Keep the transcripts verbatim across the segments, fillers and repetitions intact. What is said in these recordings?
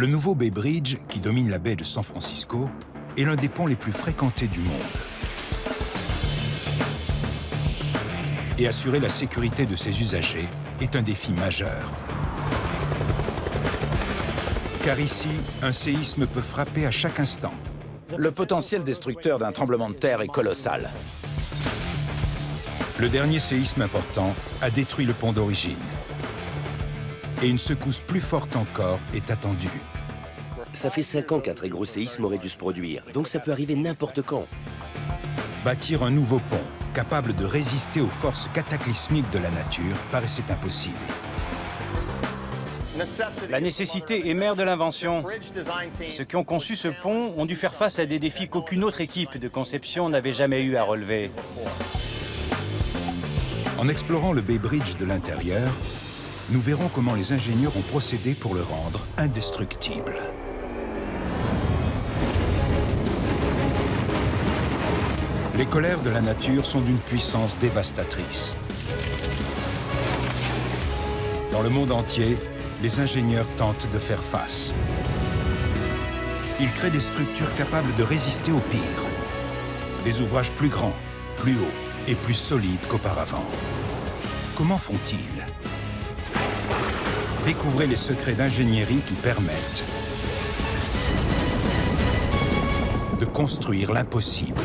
Le nouveau Bay Bridge, qui domine la baie de San Francisco, est l'un des ponts les plus fréquentés du monde. Et assurer la sécurité de ses usagers est un défi majeur. Car ici, un séisme peut frapper à chaque instant. Le potentiel destructeur d'un tremblement de terre est colossal. Le dernier séisme important a détruit le pont d'origine. Et une secousse plus forte encore est attendue. Ça fait cinq ans qu'un très gros séisme aurait dû se produire, donc ça peut arriver n'importe quand. Bâtir un nouveau pont, capable de résister aux forces cataclysmiques de la nature, paraissait impossible. La nécessité est mère de l'invention. Ceux qui ont conçu ce pont ont dû faire face à des défis qu'aucune autre équipe de conception n'avait jamais eu à relever. En explorant le Bay Bridge de l'intérieur, nous verrons comment les ingénieurs ont procédé pour le rendre indestructible. Les colères de la nature sont d'une puissance dévastatrice. Dans le monde entier, les ingénieurs tentent de faire face. Ils créent des structures capables de résister au pire. Des ouvrages plus grands, plus hauts et plus solides qu'auparavant. Comment font-ils ? Découvrez les secrets d'ingénierie qui permettent de construire l'impossible.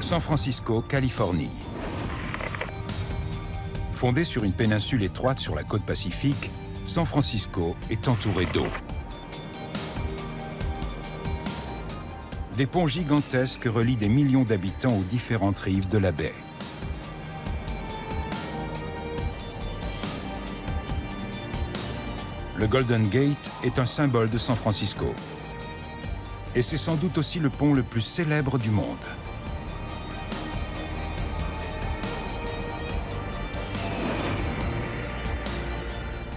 San Francisco, Californie. Fondée sur une péninsule étroite sur la côte pacifique, San Francisco est entourée d'eau. Des ponts gigantesques relient des millions d'habitants aux différentes rives de la baie. Le Golden Gate est un symbole de San Francisco. Et c'est sans doute aussi le pont le plus célèbre du monde.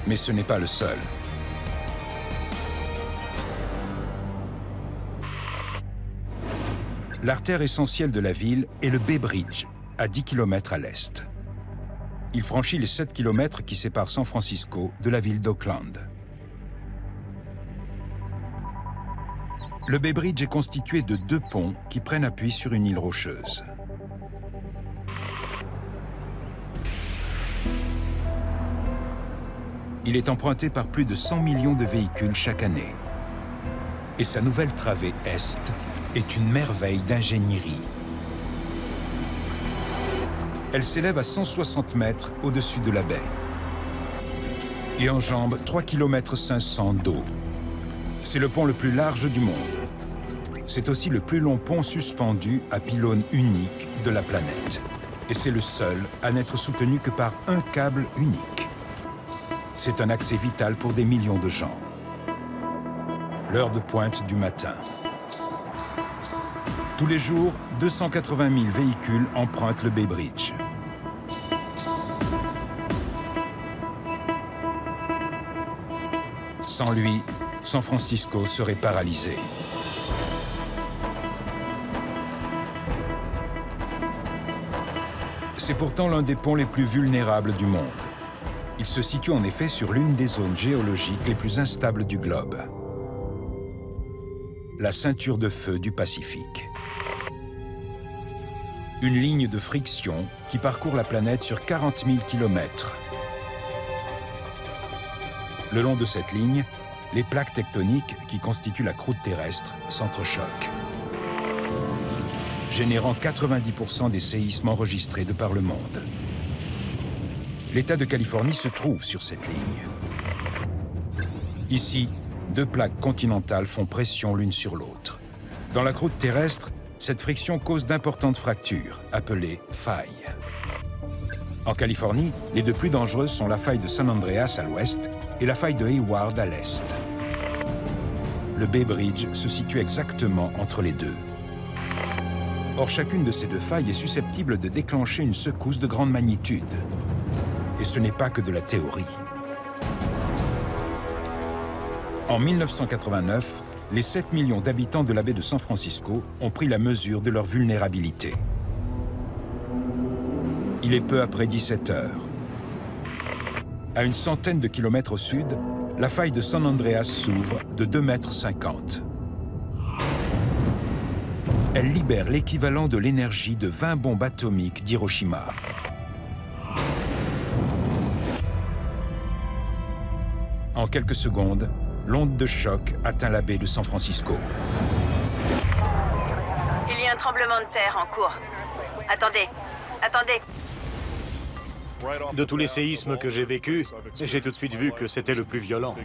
Mais ce n'est pas le seul. L'artère essentielle de la ville est le Bay Bridge, à dix kilomètres à l'est. Il franchit les sept kilomètres qui séparent San Francisco de la ville d'Oakland. Le Bay Bridge est constitué de deux ponts qui prennent appui sur une île rocheuse. Il est emprunté par plus de cent millions de véhicules chaque année. Et sa nouvelle travée est est une merveille d'ingénierie. Elle s'élève à cent soixante mètres au-dessus de la baie et enjambe trois virgule cinq kilomètres d'eau. C'est le pont le plus large du monde. C'est aussi le plus long pont suspendu à pylône unique de la planète. Et c'est le seul à n'être soutenu que par un câble unique. C'est un accès vital pour des millions de gens. L'heure de pointe du matin. Tous les jours, deux cent quatre-vingt mille véhicules empruntent le Bay Bridge. Sans lui, San Francisco serait paralysé. C'est pourtant l'un des ponts les plus vulnérables du monde. Il se situe en effet sur l'une des zones géologiques les plus instables du globe, la ceinture de feu du Pacifique. Une ligne de friction qui parcourt la planète sur quarante mille kilomètres. Le long de cette ligne, les plaques tectoniques qui constituent la croûte terrestre s'entrechoquent, générant quatre-vingt-dix pour cent des séismes enregistrés de par le monde. L'État de Californie se trouve sur cette ligne. Ici, deux plaques continentales font pression l'une sur l'autre. Dans la croûte terrestre, cette friction cause d'importantes fractures, appelées failles. En Californie, les deux plus dangereuses sont la faille de San Andreas à l'ouest et la faille de Hayward à l'est. Le Bay Bridge se situe exactement entre les deux. Or, chacune de ces deux failles est susceptible de déclencher une secousse de grande magnitude. Et ce n'est pas que de la théorie. En mille neuf cent quatre-vingt-neuf, les sept millions d'habitants de la baie de San Francisco ont pris la mesure de leur vulnérabilité. Il est peu après dix-sept heures. À une centaine de kilomètres au sud, la faille de San Andreas s'ouvre de deux mètres cinquante. Elle libère l'équivalent de l'énergie de vingt bombes atomiques d'Hiroshima. En quelques secondes, l'onde de choc atteint la baie de San Francisco. Il y a un tremblement de terre en cours. Attendez, attendez. De tous les séismes que j'ai vécus, j'ai tout de suite vu que c'était le plus violent.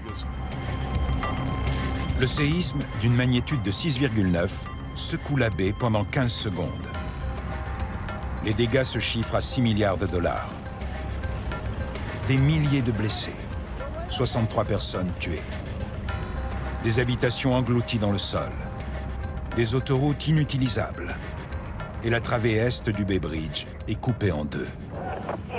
Le séisme, d'une magnitude de six virgule neuf, secoue la baie pendant quinze secondes. Les dégâts se chiffrent à six milliards de dollars. Des milliers de blessés, soixante-trois personnes tuées, des habitations englouties dans le sol, des autoroutes inutilisables, et la travée est du Bay Bridge est coupée en deux.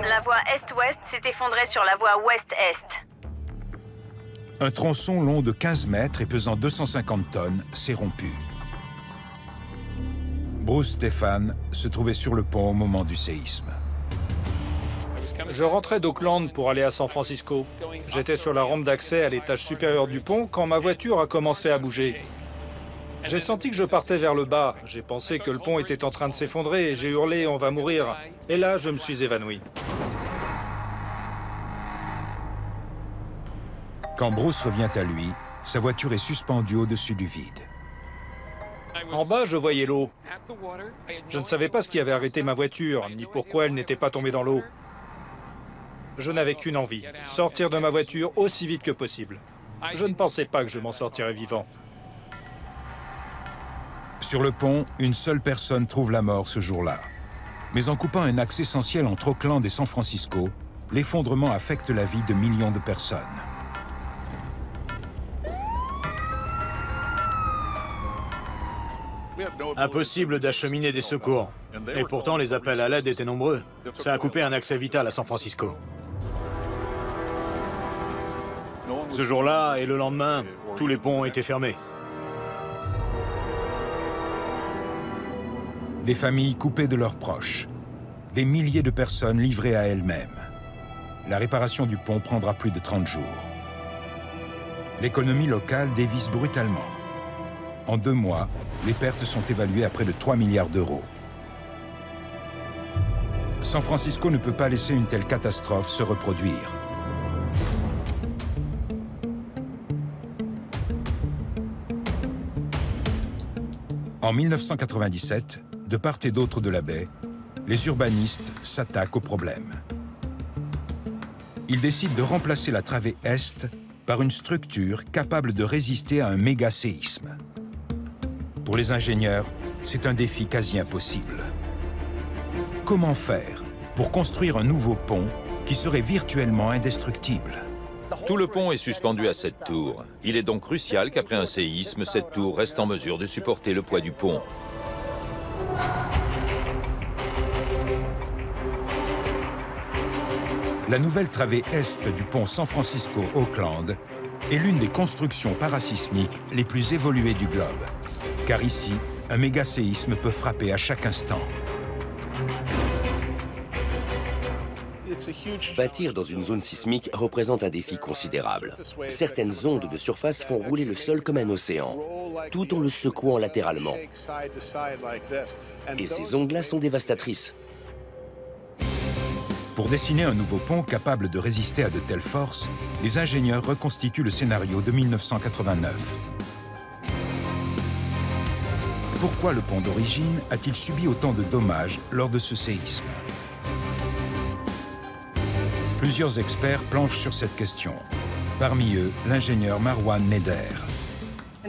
La voie est-ouest s'est effondrée sur la voie ouest-est. Un tronçon long de quinze mètres et pesant deux cent cinquante tonnes s'est rompu. Bruce Stephan se trouvait sur le pont au moment du séisme. Je rentrais d'Auckland pour aller à San Francisco. J'étais sur la rampe d'accès à l'étage supérieur du pont quand ma voiture a commencé à bouger. J'ai senti que je partais vers le bas. J'ai pensé que le pont était en train de s'effondrer et j'ai hurlé « on va mourir ». Et là, je me suis évanoui. Quand Bruce revient à lui, sa voiture est suspendue au-dessus du vide. En bas, je voyais l'eau. Je ne savais pas ce qui avait arrêté ma voiture, ni pourquoi elle n'était pas tombée dans l'eau. Je n'avais qu'une envie, sortir de ma voiture aussi vite que possible. Je ne pensais pas que je m'en sortirais vivant. Sur le pont, une seule personne trouve la mort ce jour-là. Mais en coupant un axe essentiel entre Auckland et San Francisco, l'effondrement affecte la vie de millions de personnes. Impossible d'acheminer des secours. Et pourtant, les appels à l'aide étaient nombreux. Ça a coupé un accès vital à San Francisco. Ce jour-là et le lendemain, tous les ponts ont été fermés. Des familles coupées de leurs proches, des milliers de personnes livrées à elles-mêmes. La réparation du pont prendra plus de trente jours. L'économie locale dévisse brutalement. En deux mois, les pertes sont évaluées à près de trois milliards d'euros. San Francisco ne peut pas laisser une telle catastrophe se reproduire. En mille neuf cent quatre-vingt-dix-sept, de part et d'autre de la baie, les urbanistes s'attaquent au problème. Ils décident de remplacer la travée est par une structure capable de résister à un méga séisme. Pour les ingénieurs, c'est un défi quasi impossible. Comment faire pour construire un nouveau pont qui serait virtuellement indestructible? Tout le pont est suspendu à cette tour. Il est donc crucial qu'après un séisme, cette tour reste en mesure de supporter le poids du pont. La nouvelle travée est du pont San Francisco-Auckland est l'une des constructions parasismiques les plus évoluées du globe. Car ici, un méga séisme peut frapper à chaque instant. Bâtir dans une zone sismique représente un défi considérable. Certaines ondes de surface font rouler le sol comme un océan, tout en le secouant latéralement. Et ces ondes-là sont dévastatrices. Pour dessiner un nouveau pont capable de résister à de telles forces, les ingénieurs reconstituent le scénario de mille neuf cent quatre-vingt-neuf. Pourquoi le pont d'origine a-t-il subi autant de dommages lors de ce séisme? Plusieurs experts planchent sur cette question. Parmi eux, l'ingénieur Marwan Neder.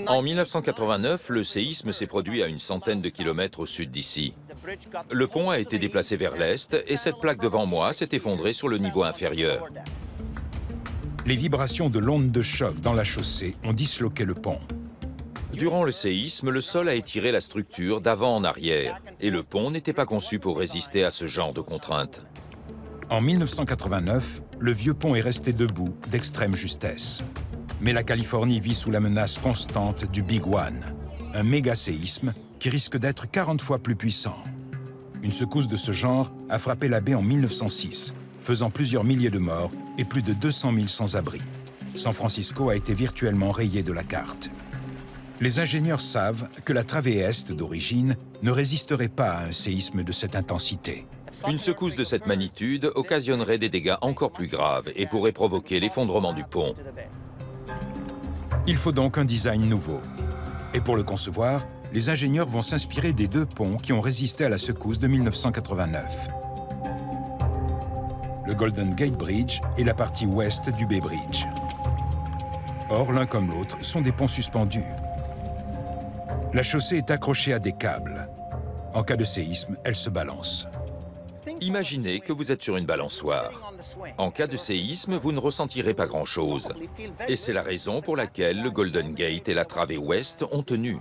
En mille neuf cent quatre-vingt-neuf, le séisme s'est produit à une centaine de kilomètres au sud d'ici. Le pont a été déplacé vers l'est et cette plaque devant moi s'est effondrée sur le niveau inférieur. Les vibrations de l'onde de choc dans la chaussée ont disloqué le pont. Durant le séisme, le sol a étiré la structure d'avant en arrière et le pont n'était pas conçu pour résister à ce genre de contraintes. En mille neuf cent quatre-vingt-neuf, le vieux pont est resté debout d'extrême justesse. Mais la Californie vit sous la menace constante du Big One, un méga séisme qui risque d'être quarante fois plus puissant. Une secousse de ce genre a frappé la baie en mille neuf cent six, faisant plusieurs milliers de morts et plus de deux cent mille sans-abri. San Francisco a été virtuellement rayé de la carte. Les ingénieurs savent que la travée est d'origine ne résisterait pas à un séisme de cette intensité. Une secousse de cette magnitude occasionnerait des dégâts encore plus graves et pourrait provoquer l'effondrement du pont. Il faut donc un design nouveau. Et pour le concevoir, les ingénieurs vont s'inspirer des deux ponts qui ont résisté à la secousse de mille neuf cent quatre-vingt-neuf. Le Golden Gate Bridge et la partie ouest du Bay Bridge. Or, l'un comme l'autre sont des ponts suspendus. La chaussée est accrochée à des câbles. En cas de séisme, elle se balance. Imaginez que vous êtes sur une balançoire. En cas de séisme, vous ne ressentirez pas grand-chose. Et c'est la raison pour laquelle le Golden Gate et la travée ouest ont tenu.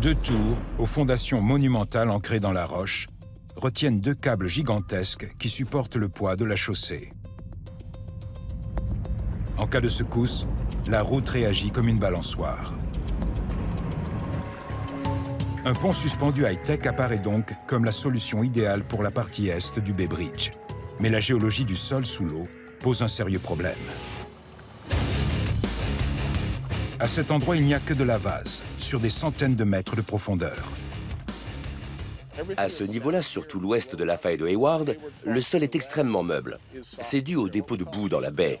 Deux tours, aux fondations monumentales ancrées dans la roche, retiennent deux câbles gigantesques qui supportent le poids de la chaussée. En cas de secousse, la route réagit comme une balançoire. Un pont suspendu high-tech apparaît donc comme la solution idéale pour la partie est du Bay Bridge. Mais la géologie du sol sous l'eau pose un sérieux problème. À cet endroit, il n'y a que de la vase, sur des centaines de mètres de profondeur. À ce niveau-là, surtout l'ouest de la faille de Hayward, le sol est extrêmement meuble. C'est dû au dépôt de boue dans la baie.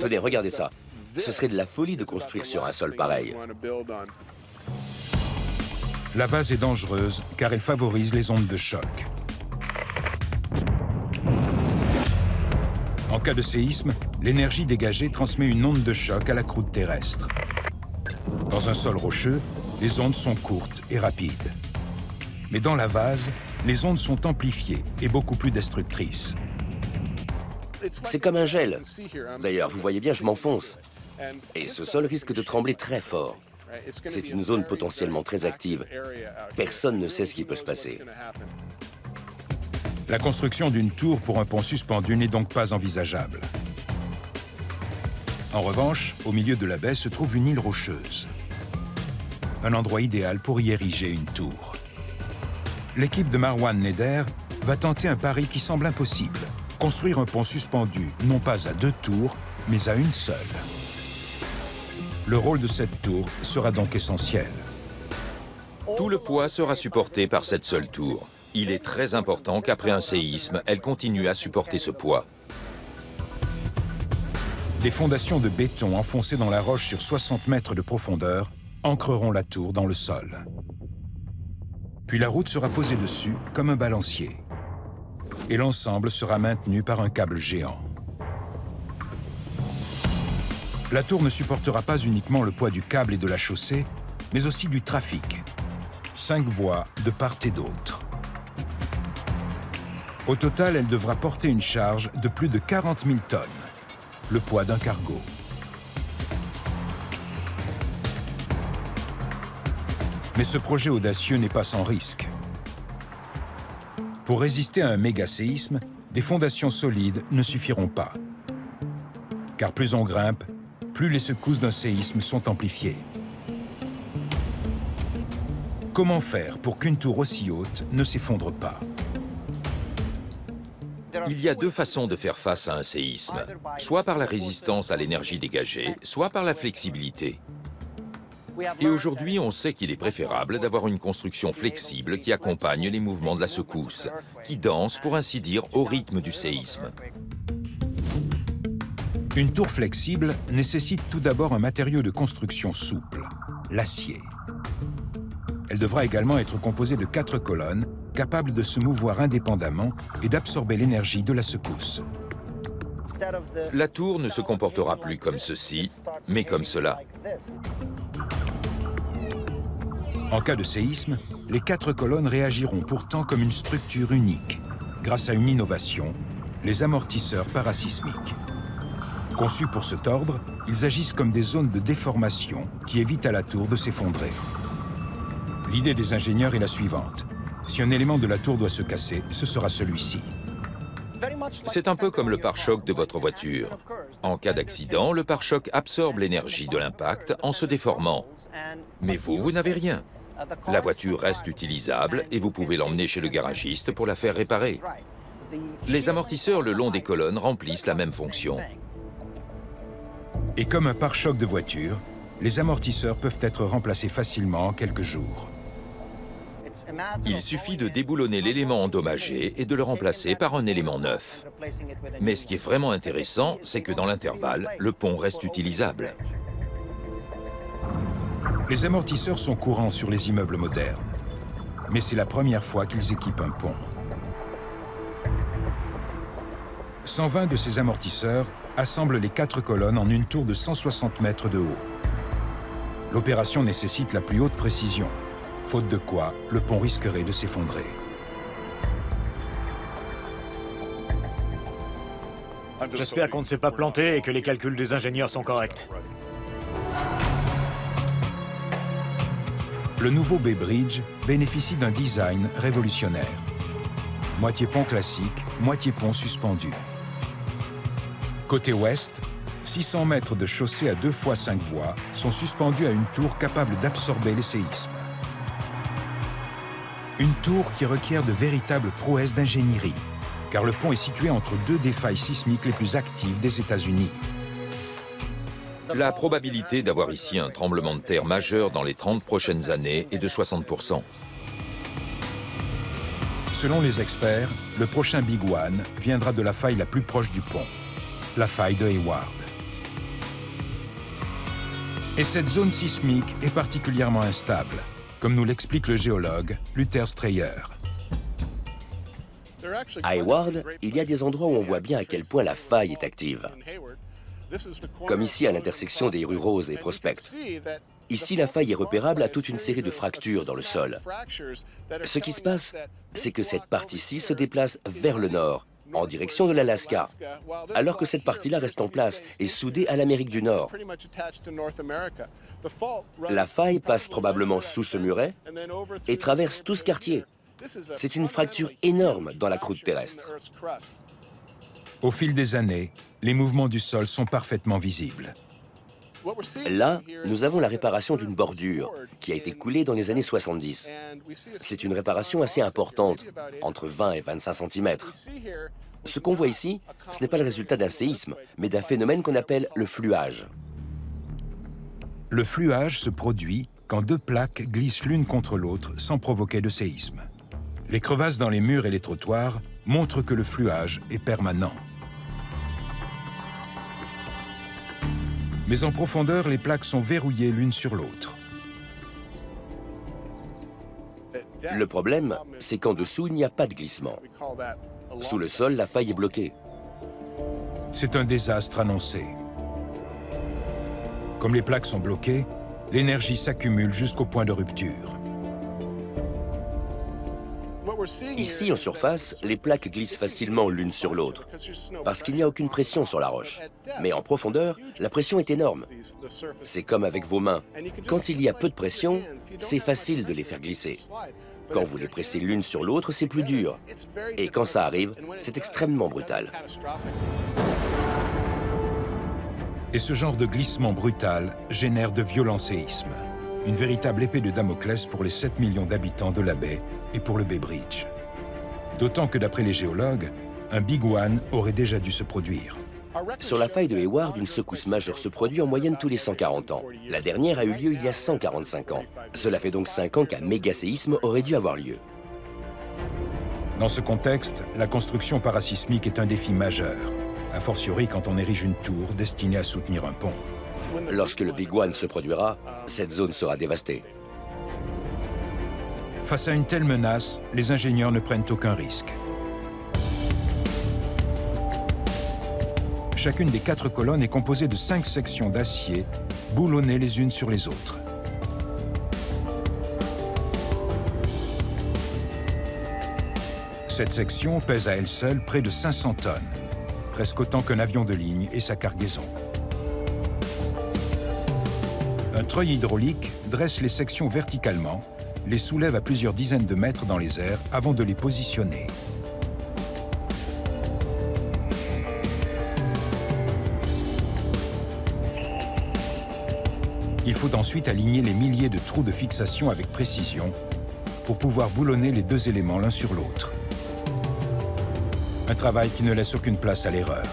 Tenez, regardez ça. Ce serait de la folie de construire sur un sol pareil. La vase est dangereuse car elle favorise les ondes de choc. En cas de séisme, l'énergie dégagée transmet une onde de choc à la croûte terrestre. Dans un sol rocheux, les ondes sont courtes et rapides. Mais dans la vase, les ondes sont amplifiées et beaucoup plus destructrices. C'est comme un gel. D'ailleurs, vous voyez bien, je m'enfonce. Et ce sol risque de trembler très fort. C'est une zone potentiellement très active. Personne ne sait ce qui peut se passer. La construction d'une tour pour un pont suspendu n'est donc pas envisageable. En revanche, au milieu de la baie se trouve une île rocheuse. Un endroit idéal pour y ériger une tour. L'équipe de Marwan Neder va tenter un pari qui semble impossible. Construire un pont suspendu, non pas à deux tours, mais à une seule. Le rôle de cette tour sera donc essentiel. Tout le poids sera supporté par cette seule tour. Il est très important qu'après un séisme, elle continue à supporter ce poids. Des fondations de béton enfoncées dans la roche sur soixante mètres de profondeur ancreront la tour dans le sol. Puis la route sera posée dessus comme un balancier. Et l'ensemble sera maintenu par un câble géant. La tour ne supportera pas uniquement le poids du câble et de la chaussée, mais aussi du trafic. Cinq voies de part et d'autre. Au total, elle devra porter une charge de plus de quarante mille tonnes, le poids d'un cargo. Mais ce projet audacieux n'est pas sans risque. Pour résister à un méga-séisme, des fondations solides ne suffiront pas. Car plus on grimpe, plus les secousses d'un séisme sont amplifiées. Comment faire pour qu'une tour aussi haute ne s'effondre pas? Il y a deux façons de faire face à un séisme, soit par la résistance à l'énergie dégagée, soit par la flexibilité. Et aujourd'hui, on sait qu'il est préférable d'avoir une construction flexible qui accompagne les mouvements de la secousse, qui danse, pour ainsi dire, au rythme du séisme. Une tour flexible nécessite tout d'abord un matériau de construction souple, l'acier. Elle devra également être composée de quatre colonnes, capables de se mouvoir indépendamment et d'absorber l'énergie de la secousse. La tour ne se comportera plus comme ceci, mais comme cela. En cas de séisme, les quatre colonnes réagiront pourtant comme une structure unique, grâce à une innovation, les amortisseurs parasismiques. Conçus pour se tordre, ils agissent comme des zones de déformation qui évitent à la tour de s'effondrer. L'idée des ingénieurs est la suivante. Si un élément de la tour doit se casser, ce sera celui-ci. C'est un peu comme le pare-choc de votre voiture. En cas d'accident, le pare-choc absorbe l'énergie de l'impact en se déformant. Mais vous, vous n'avez rien. La voiture reste utilisable et vous pouvez l'emmener chez le garagiste pour la faire réparer. Les amortisseurs le long des colonnes remplissent la même fonction. Et comme un pare-choc de voiture, les amortisseurs peuvent être remplacés facilement en quelques jours. Il suffit de déboulonner l'élément endommagé et de le remplacer par un élément neuf. Mais ce qui est vraiment intéressant, c'est que dans l'intervalle, le pont reste utilisable. Les amortisseurs sont courants sur les immeubles modernes, mais c'est la première fois qu'ils équipent un pont. cent vingt de ces amortisseurs assemblent les quatre colonnes en une tour de cent soixante mètres de haut. L'opération nécessite la plus haute précision, faute de quoi le pont risquerait de s'effondrer. J'espère qu'on ne s'est pas planté et que les calculs des ingénieurs sont corrects. Le nouveau Bay Bridge bénéficie d'un design révolutionnaire. Moitié pont classique, moitié pont suspendu. Côté ouest, six cents mètres de chaussée à deux fois cinq voies sont suspendus à une tour capable d'absorber les séismes. Une tour qui requiert de véritables prouesses d'ingénierie, car le pont est situé entre deux des failles sismiques les plus actives des États-Unis. La probabilité d'avoir ici un tremblement de terre majeur dans les trente prochaines années est de soixante pour cent. Selon les experts, le prochain Big One viendra de la faille la plus proche du pont, la faille de Hayward. Et cette zone sismique est particulièrement instable, comme nous l'explique le géologue Luther Strayer. À Hayward, il y a des endroits où on voit bien à quel point la faille est active. Comme ici à l'intersection des rues Rose et Prospect. Ici, la faille est repérable à toute une série de fractures dans le sol. Ce qui se passe, c'est que cette partie-ci se déplace vers le nord, en direction de l'Alaska, alors que cette partie-là reste en place et soudée à l'Amérique du Nord. La faille passe probablement sous ce muret et traverse tout ce quartier. C'est une fracture énorme dans la croûte terrestre. Au fil des années, les mouvements du sol sont parfaitement visibles. Là, nous avons la réparation d'une bordure qui a été coulée dans les années soixante-dix. C'est une réparation assez importante, entre vingt et vingt-cinq centimètres. Ce qu'on voit ici, ce n'est pas le résultat d'un séisme, mais d'un phénomène qu'on appelle le fluage. Le fluage se produit quand deux plaques glissent l'une contre l'autre sans provoquer de séisme. Les crevasses dans les murs et les trottoirs montrent que le fluage est permanent. Mais en profondeur, les plaques sont verrouillées l'une sur l'autre. Le problème, c'est qu'en dessous, il n'y a pas de glissement. Sous le sol, la faille est bloquée. C'est un désastre annoncé. Comme les plaques sont bloquées, l'énergie s'accumule jusqu'au point de rupture. Ici, en surface, les plaques glissent facilement l'une sur l'autre, parce qu'il n'y a aucune pression sur la roche. Mais en profondeur, la pression est énorme. C'est comme avec vos mains. Quand il y a peu de pression, c'est facile de les faire glisser. Quand vous les pressez l'une sur l'autre, c'est plus dur. Et quand ça arrive, c'est extrêmement brutal. Et ce genre de glissement brutal génère de violents séismes. Une véritable épée de Damoclès pour les sept millions d'habitants de la baie et pour le Bay Bridge. D'autant que, d'après les géologues, un Big One aurait déjà dû se produire. Sur la faille de Hayward, une secousse majeure se produit en moyenne tous les cent quarante ans. La dernière a eu lieu il y a cent quarante-cinq ans. Cela fait donc cinq ans qu'un méga-séisme aurait dû avoir lieu. Dans ce contexte, la construction parasismique est un défi majeur, a fortiori quand on érige une tour destinée à soutenir un pont. Lorsque le Big One se produira, cette zone sera dévastée. Face à une telle menace, les ingénieurs ne prennent aucun risque. Chacune des quatre colonnes est composée de cinq sections d'acier, boulonnées les unes sur les autres. Cette section pèse à elle seule près de cinq cents tonnes, presque autant qu'un avion de ligne et sa cargaison. Un treuil hydraulique dresse les sections verticalement, les soulève à plusieurs dizaines de mètres dans les airs avant de les positionner. Il faut ensuite aligner les milliers de trous de fixation avec précision pour pouvoir boulonner les deux éléments l'un sur l'autre. Un travail qui ne laisse aucune place à l'erreur.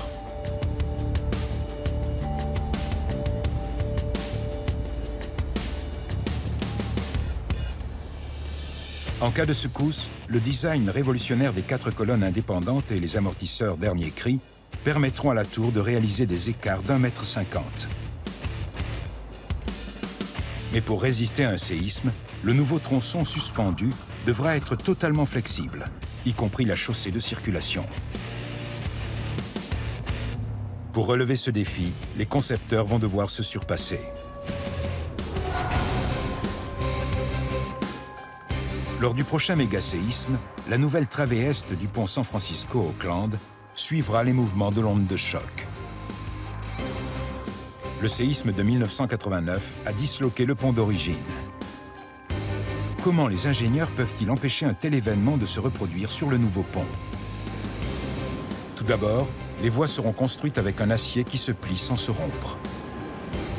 En cas de secousse, le design révolutionnaire des quatre colonnes indépendantes et les amortisseurs dernier cri permettront à la tour de réaliser des écarts d'un mètre cinquante. Mais pour résister à un séisme, le nouveau tronçon suspendu devra être totalement flexible, y compris la chaussée de circulation. Pour relever ce défi, les concepteurs vont devoir se surpasser. Lors du prochain méga-séisme, la nouvelle travée est du pont San Francisco-Oakland suivra les mouvements de l'onde de choc. Le séisme de mille neuf cent quatre-vingt-neuf a disloqué le pont d'origine. Comment les ingénieurs peuvent-ils empêcher un tel événement de se reproduire sur le nouveau pont? Tout d'abord, les voies seront construites avec un acier qui se plie sans se rompre.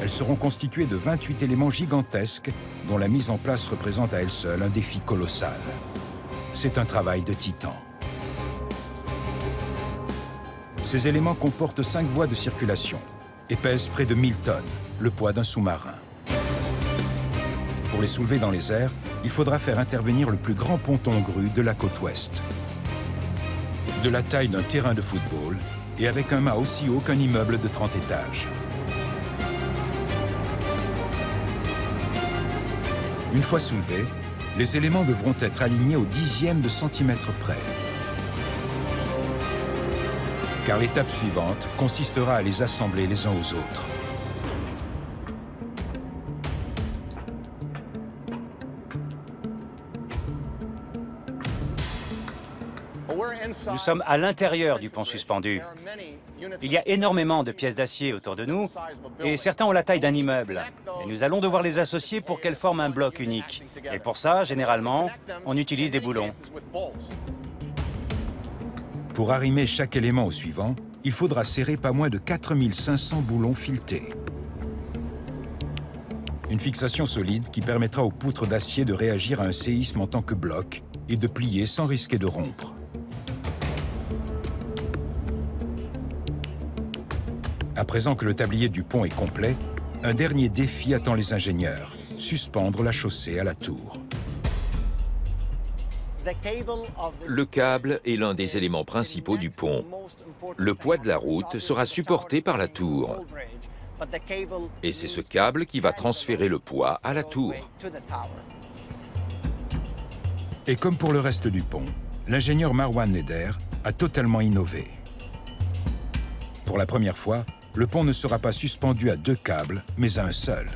Elles seront constituées de vingt-huit éléments gigantesques dont la mise en place représente à elle seule un défi colossal. C'est un travail de titan. Ces éléments comportent cinq voies de circulation et pèsent près de mille tonnes, le poids d'un sous-marin. Pour les soulever dans les airs, il faudra faire intervenir le plus grand ponton grue de la côte ouest. De la taille d'un terrain de football et avec un mât aussi haut qu'un immeuble de trente étages. Une fois soulevés, les éléments devront être alignés au dixième de centimètre près. Car l'étape suivante consistera à les assembler les uns aux autres. Nous sommes à l'intérieur du pont suspendu. Il y a énormément de pièces d'acier autour de nous, et certains ont la taille d'un immeuble. Et nous allons devoir les associer pour qu'elles forment un bloc unique. Et pour ça, généralement, on utilise des boulons. Pour arrimer chaque élément au suivant, il faudra serrer pas moins de quatre mille cinq cents boulons filetés. Une fixation solide qui permettra aux poutres d'acier de réagir à un séisme en tant que bloc et de plier sans risquer de rompre. À présent que le tablier du pont est complet, un dernier défi attend les ingénieurs, suspendre la chaussée à la tour. Le câble est l'un des éléments principaux du pont. Le poids de la route sera supporté par la tour. Et c'est ce câble qui va transférer le poids à la tour. Et comme pour le reste du pont, l'ingénieur Marwan Neder a totalement innové. Pour la première fois, le pont ne sera pas suspendu à deux câbles, mais à un seul.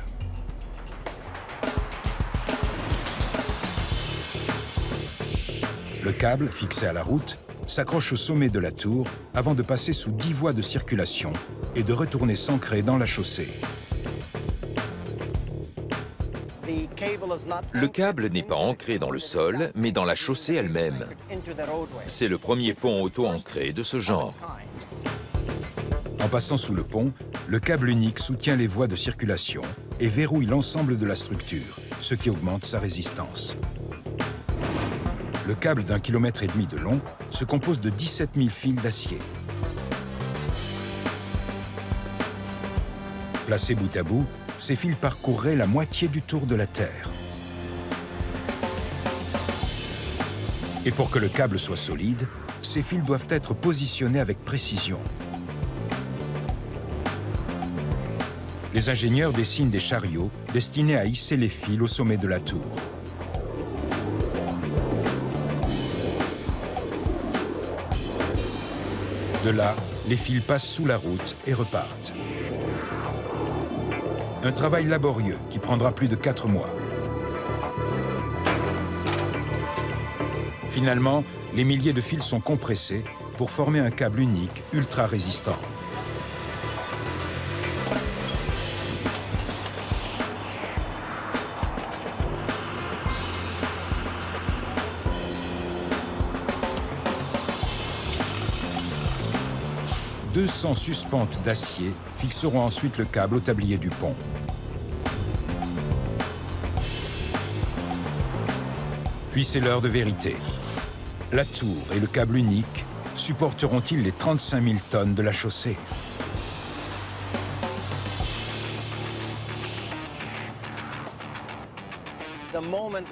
Le câble, fixé à la route, s'accroche au sommet de la tour avant de passer sous dix voies de circulation et de retourner s'ancrer dans la chaussée. Le câble n'est pas ancré dans le sol, mais dans la chaussée elle-même. C'est le premier pont auto-ancré de ce genre. En passant sous le pont, le câble unique soutient les voies de circulation et verrouille l'ensemble de la structure, ce qui augmente sa résistance. Le câble d'un kilomètre et demi de long se compose de dix-sept mille fils d'acier. Placés bout à bout, ces fils parcourraient la moitié du tour de la Terre. Et pour que le câble soit solide, ces fils doivent être positionnés avec précision. Les ingénieurs dessinent des chariots destinés à hisser les fils au sommet de la tour. De là, les fils passent sous la route et repartent. Un travail laborieux qui prendra plus de quatre mois. Finalement, les milliers de fils sont compressés pour former un câble unique ultra résistant. deux cents suspentes d'acier fixeront ensuite le câble au tablier du pont. Puis c'est l'heure de vérité. La tour et le câble unique supporteront-ils les trente-cinq mille tonnes de la chaussée ?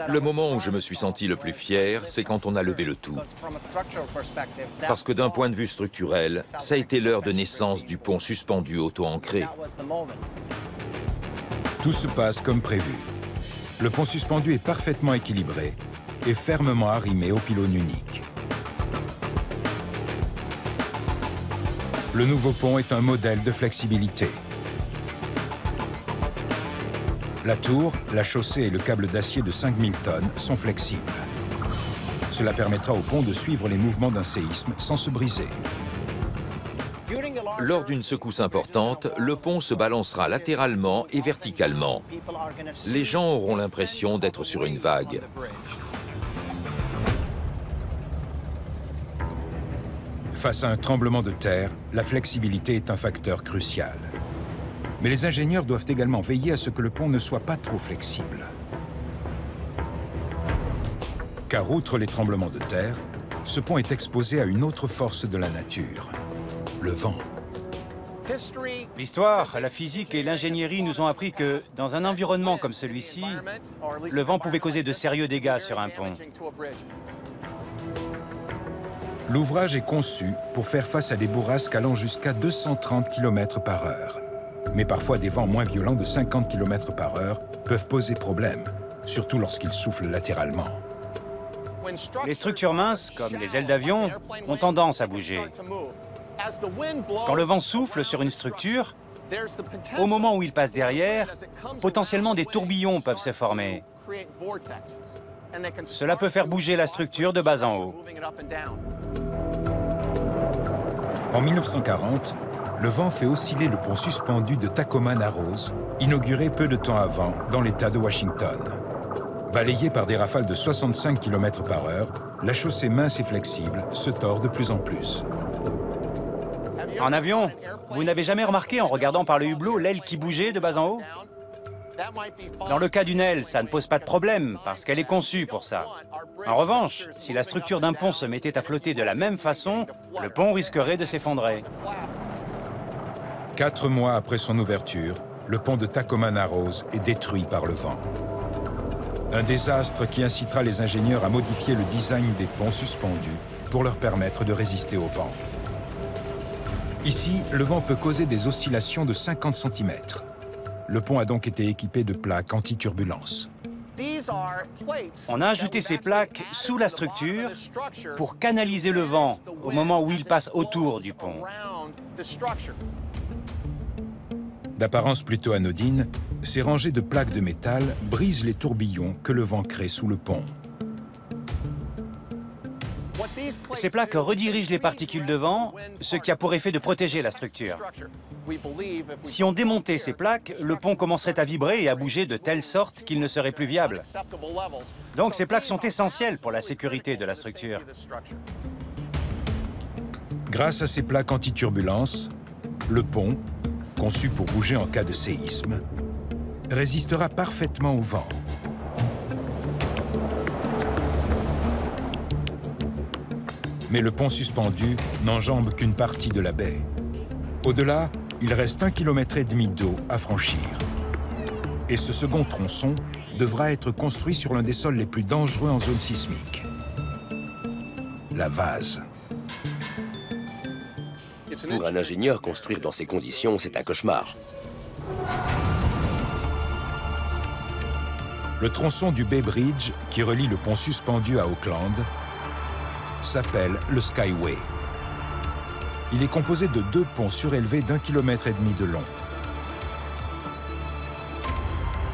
Le moment où je me suis senti le plus fier, c'est quand on a levé le tout. Parce que d'un point de vue structurel, ça a été l'heure de naissance du pont suspendu auto-ancré. Tout se passe comme prévu. Le pont suspendu est parfaitement équilibré et fermement arrimé au pylône unique. Le nouveau pont est un modèle de flexibilité. La tour, la chaussée et le câble d'acier de cinq mille tonnes sont flexibles. Cela permettra au pont de suivre les mouvements d'un séisme sans se briser. Lors d'une secousse importante, le pont se balancera latéralement et verticalement. Les gens auront l'impression d'être sur une vague. Face à un tremblement de terre, la flexibilité est un facteur crucial. Mais les ingénieurs doivent également veiller à ce que le pont ne soit pas trop flexible. Car outre les tremblements de terre, ce pont est exposé à une autre force de la nature, le vent. L'histoire, la physique et l'ingénierie nous ont appris que, dans un environnement comme celui-ci, le vent pouvait causer de sérieux dégâts sur un pont. L'ouvrage est conçu pour faire face à des bourrasques allant jusqu'à deux cent trente kilomètres par heure. Mais parfois, des vents moins violents de cinquante kilomètres par heure peuvent poser problème, surtout lorsqu'ils soufflent latéralement. Les structures minces, comme les ailes d'avion, ont tendance à bouger. Quand le vent souffle sur une structure, au moment où il passe derrière, potentiellement des tourbillons peuvent se former. Cela peut faire bouger la structure de bas en haut. En mille neuf cent quarante, le vent fait osciller le pont suspendu de Tacoma Narrows, inauguré peu de temps avant dans l'État de Washington. Balayé par des rafales de soixante-cinq kilomètres par heure, la chaussée mince et flexible se tord de plus en plus. En avion, vous n'avez jamais remarqué en regardant par le hublot l'aile qui bougeait de bas en haut? Dans le cas d'une aile, ça ne pose pas de problème, parce qu'elle est conçue pour ça. En revanche, si la structure d'un pont se mettait à flotter de la même façon, le pont risquerait de s'effondrer. Quatre mois après son ouverture, le pont de Tacoma Narrows est détruit par le vent. Un désastre qui incitera les ingénieurs à modifier le design des ponts suspendus pour leur permettre de résister au vent. Ici, le vent peut causer des oscillations de cinquante centimètres. Le pont a donc été équipé de plaques anti-turbulence. On a ajouté ces plaques sous la structure pour canaliser le vent au moment où il passe autour du pont. D'apparence plutôt anodine, ces rangées de plaques de métal brisent les tourbillons que le vent crée sous le pont. Ces plaques redirigent les particules de vent, ce qui a pour effet de protéger la structure. Si on démontait ces plaques, le pont commencerait à vibrer et à bouger de telle sorte qu'il ne serait plus viable. Donc ces plaques sont essentielles pour la sécurité de la structure. Grâce à ces plaques anti-turbulence, le pont, conçu pour bouger en cas de séisme, résistera parfaitement au vent. Mais le pont suspendu n'enjambe qu'une partie de la baie. Au-delà, il reste un kilomètre et demi d'eau à franchir. Et ce second tronçon devra être construit sur l'un des sols les plus dangereux en zone sismique, la vase. Pour un ingénieur, construire dans ces conditions, c'est un cauchemar. Le tronçon du Bay Bridge, qui relie le pont suspendu à Auckland, s'appelle le Skyway. Il est composé de deux ponts surélevés d'un kilomètre et demi de long.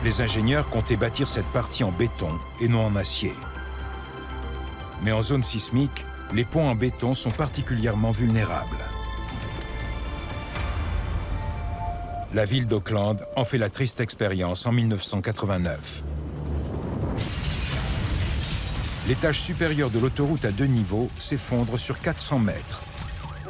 Les ingénieurs comptaient bâtir cette partie en béton et non en acier. Mais en zone sismique, les ponts en béton sont particulièrement vulnérables. La ville d'Auckland en fait la triste expérience en mille neuf cent quatre-vingt-neuf. L'étage supérieur de l'autoroute à deux niveaux s'effondre sur quatre cents mètres.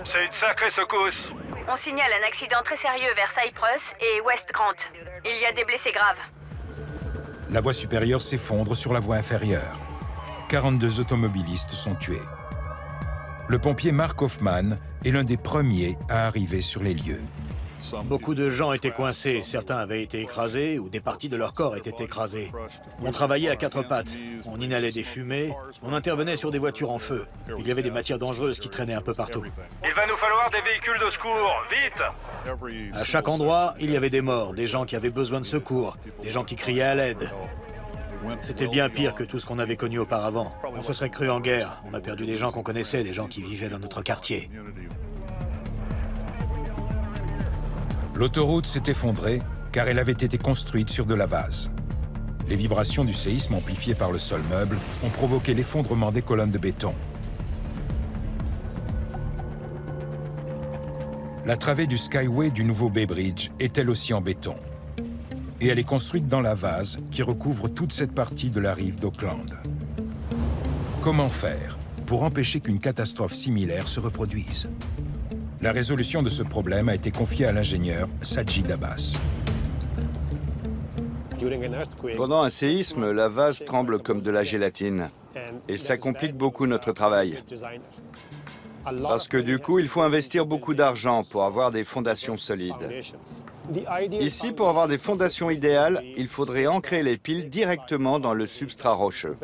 C'est une sacrée secousse. On signale un accident très sérieux vers Cypress et West Grant. Il y a des blessés graves. La voie supérieure s'effondre sur la voie inférieure. quarante-deux automobilistes sont tués. Le pompier Mark Hoffman est l'un des premiers à arriver sur les lieux. Beaucoup de gens étaient coincés, certains avaient été écrasés ou des parties de leur corps étaient écrasées. On travaillait à quatre pattes, on inhalait des fumées, on intervenait sur des voitures en feu. Il y avait des matières dangereuses qui traînaient un peu partout. Il va nous falloir des véhicules de secours, vite! À chaque endroit, il y avait des morts, des gens qui avaient besoin de secours, des gens qui criaient à l'aide. C'était bien pire que tout ce qu'on avait connu auparavant. On se serait cru en guerre, on a perdu des gens qu'on connaissait, des gens qui vivaient dans notre quartier. L'autoroute s'est effondrée car elle avait été construite sur de la vase. Les vibrations du séisme amplifiées par le sol meuble ont provoqué l'effondrement des colonnes de béton. La travée du Skyway du nouveau Bay Bridge est elle aussi en béton. Et elle est construite dans la vase qui recouvre toute cette partie de la rive d'Auckland. Comment faire pour empêcher qu'une catastrophe similaire se reproduise ? La résolution de ce problème a été confiée à l'ingénieur Sajid Abbas. Pendant un séisme, la vase tremble comme de la gélatine. Et ça complique beaucoup notre travail. Parce que du coup, il faut investir beaucoup d'argent pour avoir des fondations solides. Ici, pour avoir des fondations idéales, il faudrait ancrer les piles directement dans le substrat rocheux.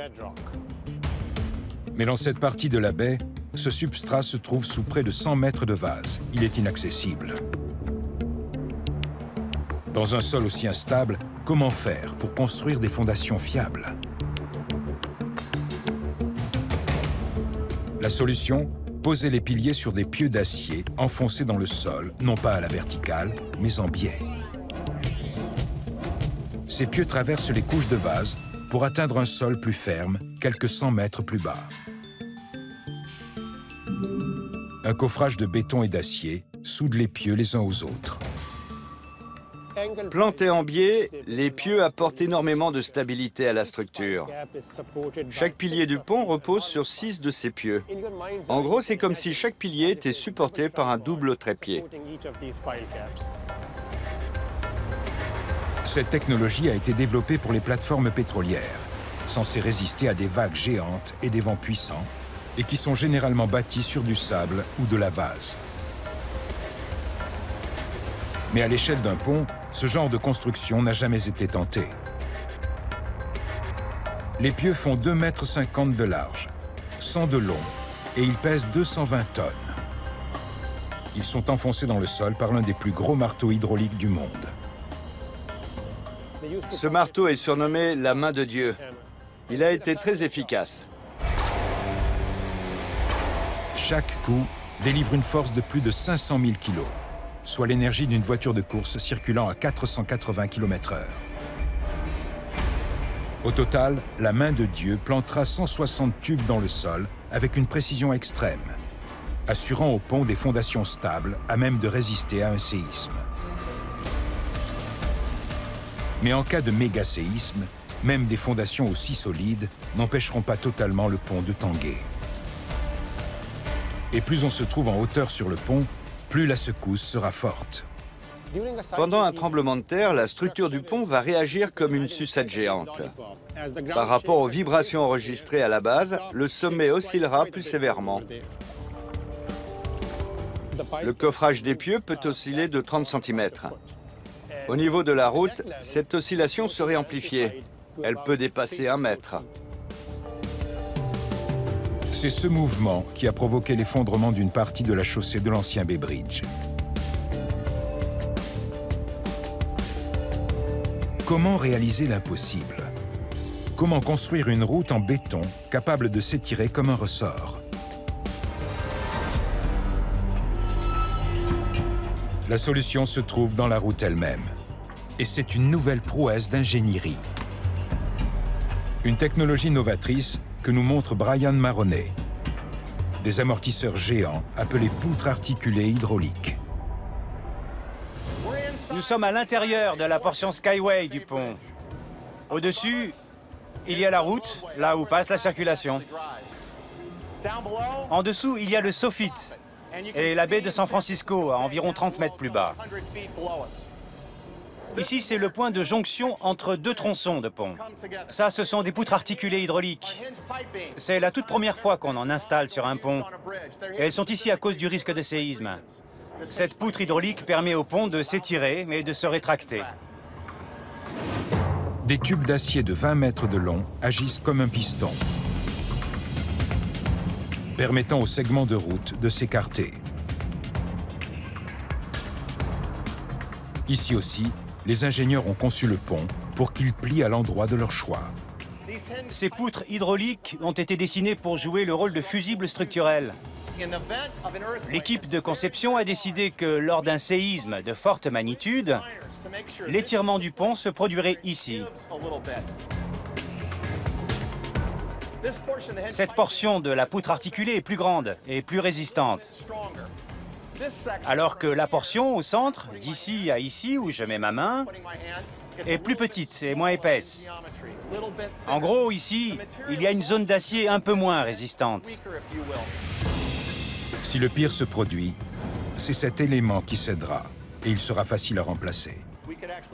Mais dans cette partie de la baie, ce substrat se trouve sous près de cent mètres de vase. Il est inaccessible. Dans un sol aussi instable, comment faire pour construire des fondations fiables? La solution? Poser les piliers sur des pieux d'acier enfoncés dans le sol, non pas à la verticale, mais en biais. Ces pieux traversent les couches de vase pour atteindre un sol plus ferme, quelques cent mètres plus bas. Un coffrage de béton et d'acier soude les pieux les uns aux autres. Plantés en biais, les pieux apportent énormément de stabilité à la structure. Chaque pilier du pont repose sur six de ces pieux. En gros, c'est comme si chaque pilier était supporté par un double trépied. Cette technologie a été développée pour les plateformes pétrolières, censées résister à des vagues géantes et des vents puissants, et qui sont généralement bâtis sur du sable ou de la vase. Mais à l'échelle d'un pont, ce genre de construction n'a jamais été tenté. Les pieux font deux mètres cinquante de large, cent de long, et ils pèsent deux cent vingt tonnes. Ils sont enfoncés dans le sol par l'un des plus gros marteaux hydrauliques du monde. Ce marteau est surnommé la main de Dieu. Il a été très efficace. Chaque coup délivre une force de plus de cinq cent mille kilos, soit l'énergie d'une voiture de course circulant à quatre cent quatre-vingts kilomètres heure. Au total, la main de Dieu plantera cent soixante tubes dans le sol avec une précision extrême, assurant au pont des fondations stables à même de résister à un séisme. Mais en cas de méga-séisme, même des fondations aussi solides n'empêcheront pas totalement le pont de tanguer. Et plus on se trouve en hauteur sur le pont, plus la secousse sera forte. Pendant un tremblement de terre, la structure du pont va réagir comme une sucette géante. Par rapport aux vibrations enregistrées à la base, le sommet oscillera plus sévèrement. Le coffrage des pieux peut osciller de trente centimètres. Au niveau de la route, cette oscillation serait amplifiée. Elle peut dépasser un mètre. C'est ce mouvement qui a provoqué l'effondrement d'une partie de la chaussée de l'ancien Bay Bridge. Comment réaliser l'impossible? Comment construire une route en béton capable de s'étirer comme un ressort? La solution se trouve dans la route elle-même. Et c'est une nouvelle prouesse d'ingénierie. Une technologie novatrice que nous montre Brian Maroney, des amortisseurs géants appelés poutres articulées hydrauliques. Nous sommes à l'intérieur de la portion Skyway du pont. Au-dessus, il y a la route, là où passe la circulation. En dessous, il y a le Soffit et la baie de San Francisco, à environ trente mètres plus bas. Ici, c'est le point de jonction entre deux tronçons de pont. Ça, ce sont des poutres articulées hydrauliques. C'est la toute première fois qu'on en installe sur un pont. Et elles sont ici à cause du risque de séisme. Cette poutre hydraulique permet au pont de s'étirer et de se rétracter. Des tubes d'acier de vingt mètres de long agissent comme un piston, permettant au segment de route de s'écarter. Ici aussi, les ingénieurs ont conçu le pont pour qu'il plie à l'endroit de leur choix. Ces poutres hydrauliques ont été dessinées pour jouer le rôle de fusibles structurels. L'équipe de conception a décidé que lors d'un séisme de forte magnitude, l'étirement du pont se produirait ici. Cette portion de la poutre articulée est plus grande et plus résistante. Alors que la portion au centre, d'ici à ici où je mets ma main, est plus petite et moins épaisse. En gros, ici, il y a une zone d'acier un peu moins résistante. Si le pire se produit, c'est cet élément qui cédera et il sera facile à remplacer.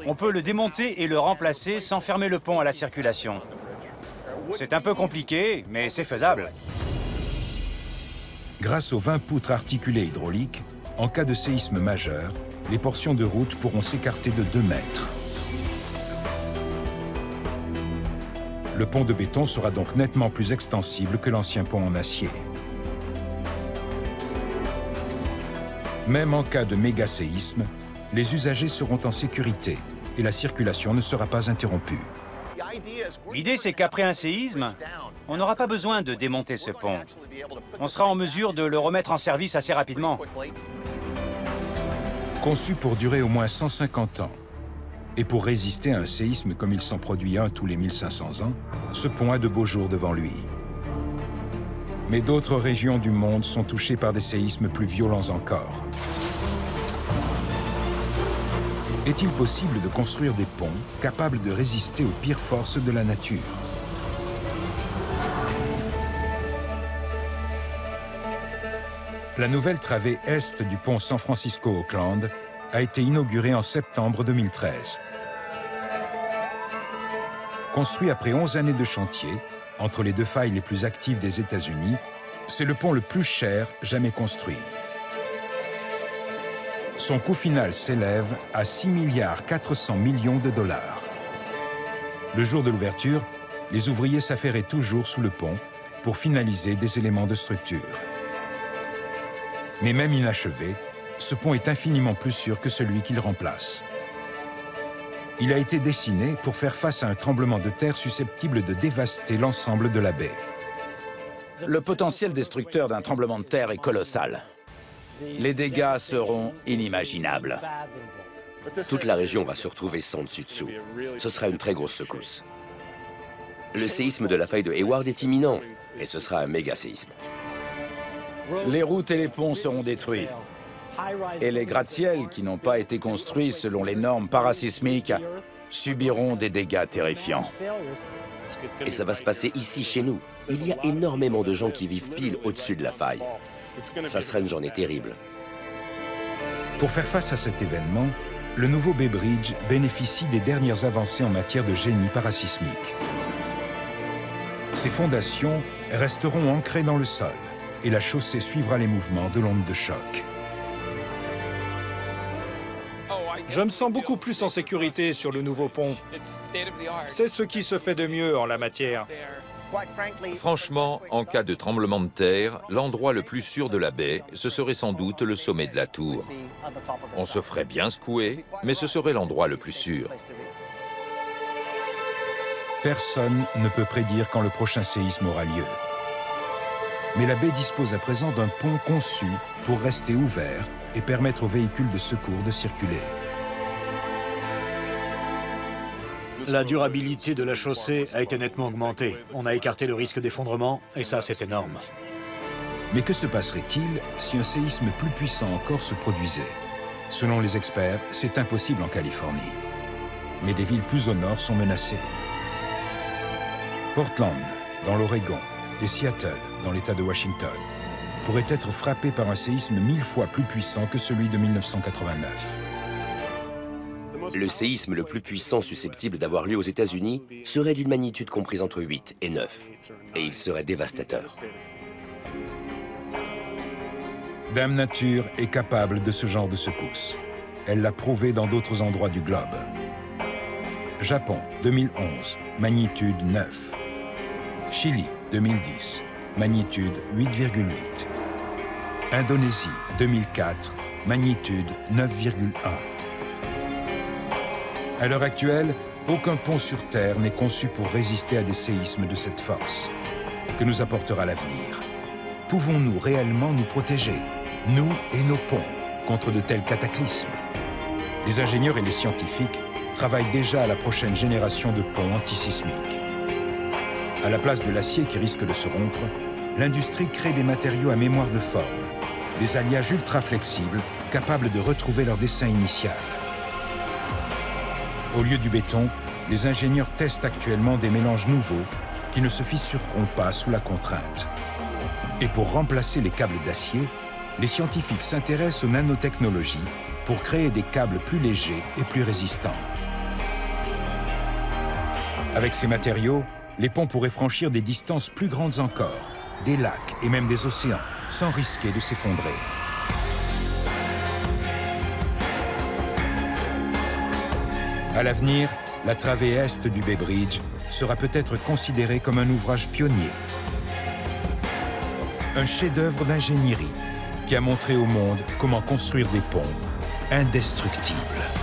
On peut le démonter et le remplacer sans fermer le pont à la circulation. C'est un peu compliqué, mais c'est faisable. Grâce aux vingt poutres articulées hydrauliques, en cas de séisme majeur, les portions de route pourront s'écarter de deux mètres. Le pont de béton sera donc nettement plus extensible que l'ancien pont en acier. Même en cas de méga-séisme, les usagers seront en sécurité et la circulation ne sera pas interrompue. L'idée, c'est qu'après un séisme, on n'aura pas besoin de démonter ce pont. On sera en mesure de le remettre en service assez rapidement. Conçu pour durer au moins cent cinquante ans et pour résister à un séisme comme il s'en produit un tous les mille cinq cents ans, ce pont a de beaux jours devant lui. Mais d'autres régions du monde sont touchées par des séismes plus violents encore. Est-il possible de construire des ponts capables de résister aux pires forces de la nature? La nouvelle travée est du pont San Francisco-Oakland a été inaugurée en septembre deux mille treize. Construit après onze années de chantier, entre les deux failles les plus actives des États-Unis, c'est le pont le plus cher jamais construit. Son coût final s'élève à six milliards quatre cents millions de dollars. Le jour de l'ouverture, les ouvriers s'affairaient toujours sous le pont pour finaliser des éléments de structure. Mais même inachevé, ce pont est infiniment plus sûr que celui qu'il remplace. Il a été dessiné pour faire face à un tremblement de terre susceptible de dévaster l'ensemble de la baie. Le potentiel destructeur d'un tremblement de terre est colossal. Les dégâts seront inimaginables. Toute la région va se retrouver sans dessus-dessous. Ce sera une très grosse secousse. Le séisme de la faille de Hayward est imminent, et ce sera un méga séisme. Les routes et les ponts seront détruits. Et les gratte-ciels, qui n'ont pas été construits selon les normes parasismiques, subiront des dégâts terrifiants. Et ça va se passer ici, chez nous. Il y a énormément de gens qui vivent pile au-dessus de la faille. Ça sera une journée terrible. Pour faire face à cet événement, le nouveau Bay Bridge bénéficie des dernières avancées en matière de génie parasismique. Ses fondations resteront ancrées dans le sol et la chaussée suivra les mouvements de l'onde de choc. Je me sens beaucoup plus en sécurité sur le nouveau pont. C'est ce qui se fait de mieux en la matière. Franchement, en cas de tremblement de terre, l'endroit le plus sûr de la baie, ce serait sans doute le sommet de la tour. On se ferait bien secouer, mais ce serait l'endroit le plus sûr. Personne ne peut prédire quand le prochain séisme aura lieu. Mais la baie dispose à présent d'un pont conçu pour rester ouvert et permettre aux véhicules de secours de circuler. La durabilité de la chaussée a été nettement augmentée. On a écarté le risque d'effondrement, et ça, c'est énorme. Mais que se passerait-il si un séisme plus puissant encore se produisait? Selon les experts, c'est impossible en Californie. Mais des villes plus au nord sont menacées. Portland, dans l'Oregon, et Seattle, dans l'État de Washington, pourraient être frappées par un séisme mille fois plus puissant que celui de mille neuf cent quatre-vingt-neuf. Le séisme le plus puissant susceptible d'avoir lieu aux États-Unis serait d'une magnitude comprise entre huit et neuf, et il serait dévastateur. Dame Nature est capable de ce genre de secousse. Elle l'a prouvé dans d'autres endroits du globe. Japon, deux mille onze, magnitude neuf. Chili, deux mille dix, magnitude huit virgule huit. Indonésie, deux mille quatre, magnitude neuf virgule un. À l'heure actuelle, aucun pont sur Terre n'est conçu pour résister à des séismes de cette force. Que nous apportera l'avenir? Pouvons-nous réellement nous protéger, nous et nos ponts, contre de tels cataclysmes? Les ingénieurs et les scientifiques travaillent déjà à la prochaine génération de ponts antisismiques. À la place de l'acier qui risque de se rompre, l'industrie crée des matériaux à mémoire de forme, des alliages ultra flexibles capables de retrouver leur dessin initial. Au lieu du béton, les ingénieurs testent actuellement des mélanges nouveaux qui ne se fissureront pas sous la contrainte. Et pour remplacer les câbles d'acier, les scientifiques s'intéressent aux nanotechnologies pour créer des câbles plus légers et plus résistants. Avec ces matériaux, les ponts pourraient franchir des distances plus grandes encore, des lacs et même des océans, sans risquer de s'effondrer. À l'avenir, la travée est du Bay Bridge sera peut-être considérée comme un ouvrage pionnier. Un chef-d'œuvre d'ingénierie qui a montré au monde comment construire des ponts indestructibles.